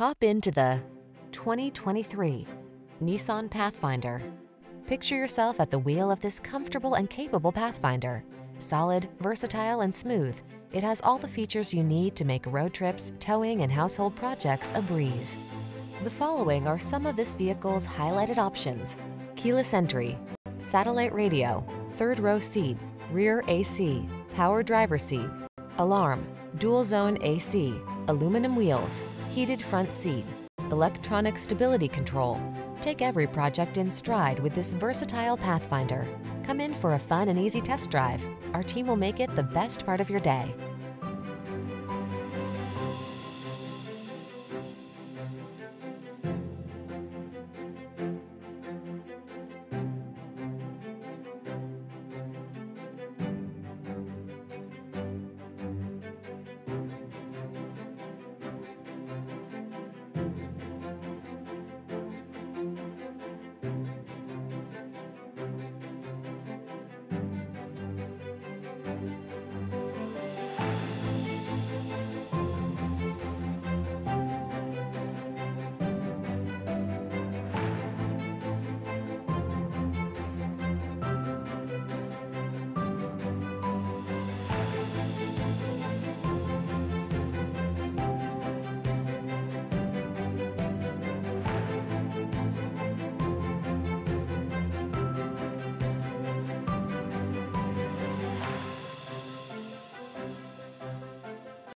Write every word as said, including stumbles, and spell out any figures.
Hop into the twenty twenty-three Nissan Pathfinder. Picture yourself at the wheel of this comfortable and capable Pathfinder. Solid, versatile, and smooth, it has all the features you need to make road trips, towing, and household projects a breeze. The following are some of this vehicle's highlighted options: keyless entry, satellite radio, third row seat, rear A C, power driver's seat, alarm, dual zone A C, aluminum wheels, heated front seat, electronic stability control. Take every project in stride with this versatile Pathfinder. Come in for a fun and easy test drive. Our team will make it the best part of your day.